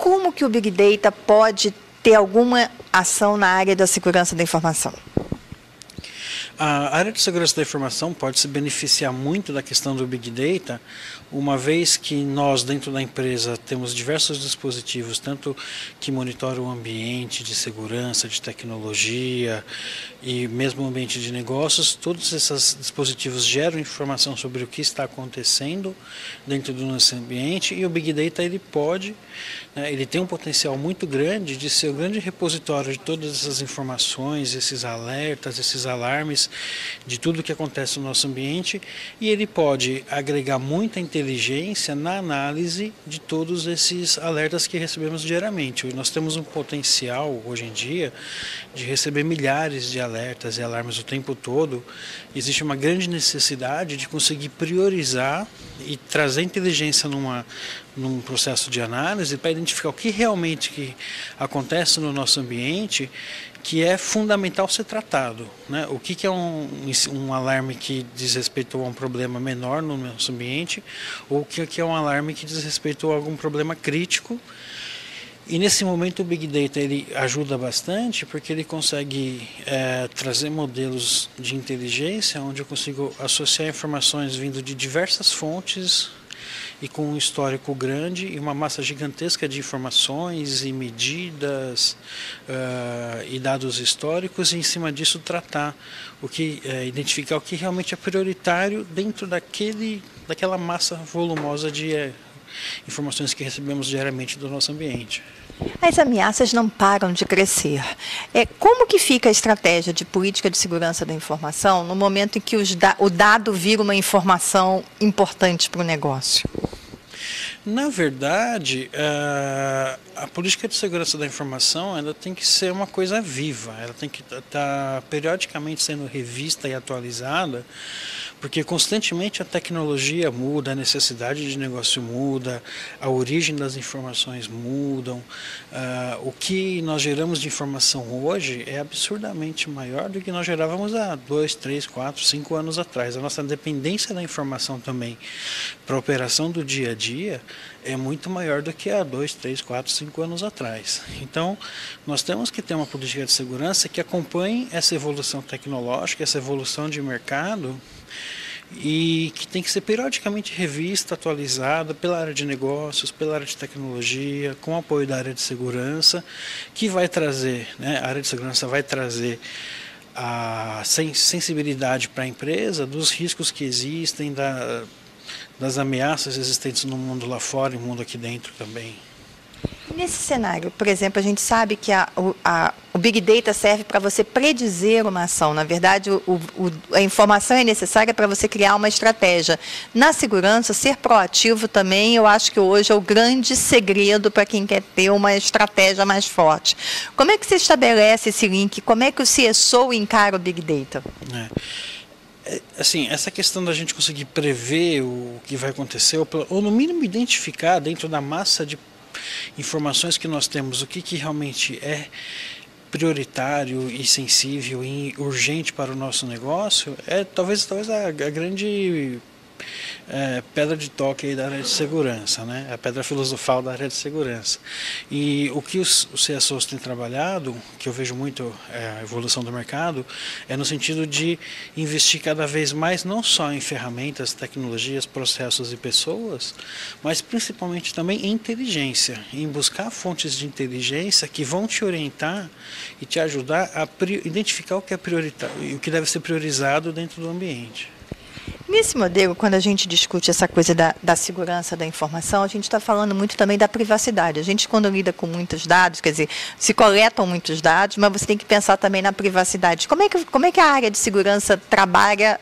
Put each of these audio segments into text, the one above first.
Como que o Big Data pode ter alguma ação na área da segurança da informação? A área de segurança da informação pode se beneficiar muito da questão do Big Data, uma vez que nós, dentro da empresa, temos diversos dispositivos, tanto que monitoram o ambiente de segurança, de tecnologia e mesmo o ambiente de negócios. Todos esses dispositivos geram informação sobre o que está acontecendo dentro do nosso ambiente, e o Big Data ele tem um potencial muito grande de ser o grande repositório de todas essas informações, esses alertas, esses alarmes, de tudo o que acontece no nosso ambiente, e ele pode agregar muita inteligência na análise de todos esses alertas que recebemos diariamente. Nós temos um potencial, hoje em dia, de receber milhares de alertas e alarmes o tempo todo. Existe uma grande necessidade de conseguir priorizar e trazer inteligência num processo de análise para identificar o que realmente que acontece no nosso ambiente, que é fundamental ser tratado, né? O que é um alarme que diz respeito a um problema menor no nosso ambiente, ou o que é um alarme que diz respeito a algum problema crítico. E nesse momento o Big Data ele ajuda bastante, porque ele consegue trazer modelos de inteligência onde eu consigo associar informações vindo de diversas fontes e com um histórico grande e uma massa gigantesca de informações e medidas e dados históricos, e em cima disso tratar identificar o que realmente é prioritário dentro daquela massa volumosa de informações que recebemos diariamente do nosso ambiente. As ameaças não param de crescer. Como que fica a estratégia de política de segurança da informação no momento em que o dado vira uma informação importante para o negócio? Na verdade, a política de segurança da informação ela tem que ser uma coisa viva, ela tem que estar periodicamente sendo revista e atualizada, porque constantemente a tecnologia muda, a necessidade de negócio muda, a origem das informações mudam. O que nós geramos de informação hoje é absurdamente maior do que nós gerávamos há 2, 3, 4, 5 anos atrás. A nossa dependência da informação também para a operação do dia a dia é muito maior do que há 2, 3, 4, 5 anos atrás. Então, nós temos que ter uma política de segurança que acompanhe essa evolução tecnológica, essa evolução de mercado, e que tem que ser periodicamente revista, atualizada pela área de negócios, pela área de tecnologia, com apoio da área de segurança, que vai trazer, a área de segurança vai trazer a sensibilidade para a empresa dos riscos que existem, das ameaças existentes no mundo lá fora e no mundo aqui dentro também. Nesse cenário, por exemplo, a gente sabe que o Big Data serve para você predizer uma ação. Na verdade, a informação é necessária para você criar uma estratégia. Na segurança, ser proativo também, eu acho que hoje é o grande segredo para quem quer ter uma estratégia mais forte. Como é que você estabelece esse link? Como é que o CSO encara o Big Data? Assim, essa questão da gente conseguir prever o que vai acontecer, ou no mínimo identificar dentro da massa de informações que nós temos, o que realmente é prioritário e sensível e urgente para o nosso negócio, é talvez a grande pedra de toque aí da área de segurança, a pedra filosofal da área de segurança. E o que os CSOs têm trabalhado, que eu vejo muito a evolução do mercado, é no sentido de investir cada vez mais não só em ferramentas, tecnologias, processos e pessoas, mas principalmente também em inteligência, em buscar fontes de inteligência que vão te orientar e te ajudar a identificar o que é prioritário e o que deve ser priorizado dentro do ambiente. Nesse modelo, quando a gente discute essa coisa da segurança da informação, a gente está falando muito também da privacidade. A gente, quando lida com muitos dados, quer dizer, se coletam muitos dados, mas você tem que pensar também na privacidade. Como é que a área de segurança trabalha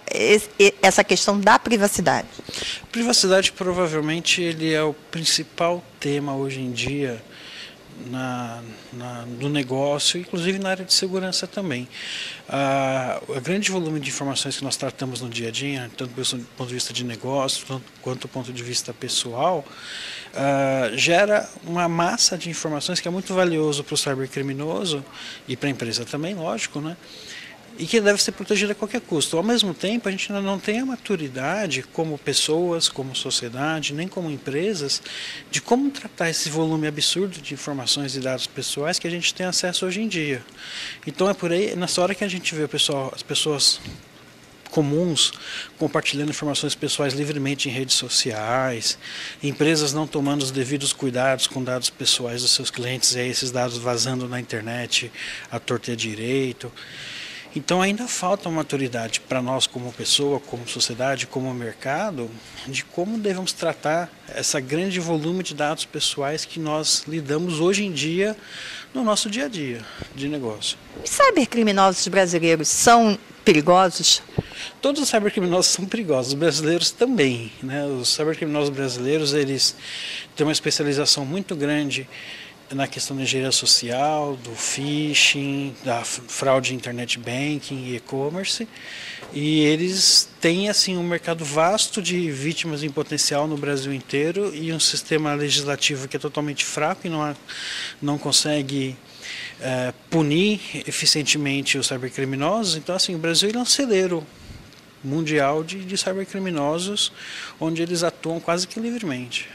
essa questão da privacidade? Privacidade, provavelmente, ele é o principal tema hoje em dia do negócio, inclusive na área de segurança também. O grande volume de informações que nós tratamos no dia a dia, tanto do ponto de vista de negócio quanto do ponto de vista pessoal, gera uma massa de informações que é muito valioso para o cybercriminoso e para a empresa também, lógico, e que deve ser protegida a qualquer custo. Ao mesmo tempo, a gente ainda não tem a maturidade como pessoas, como sociedade, nem como empresas, de como tratar esse volume absurdo de informações e dados pessoais que a gente tem acesso hoje em dia. Então é por aí, nessa hora que a gente vê o pessoal, as pessoas comuns compartilhando informações pessoais livremente em redes sociais, empresas não tomando os devidos cuidados com dados pessoais dos seus clientes, e aí esses dados vazando na internet à torta e à direito. Então ainda falta maturidade para nós como pessoa, como sociedade, como mercado, de como devemos tratar esse grande volume de dados pessoais que nós lidamos hoje em dia no nosso dia a dia de negócio. E cybercriminosos brasileiros são perigosos? Todos os cybercriminosos são perigosos, os brasileiros também, né? Os cybercriminosos brasileiros, eles têm uma especialização muito grande na questão da engenharia social, do phishing, da fraude em internet banking e e-commerce. E eles têm assim um mercado vasto de vítimas em potencial no Brasil inteiro e um sistema legislativo que é totalmente fraco e não consegue punir eficientemente os cybercriminosos. Então, assim, o Brasil é um celeiro mundial de cybercriminosos, onde eles atuam quase que livremente.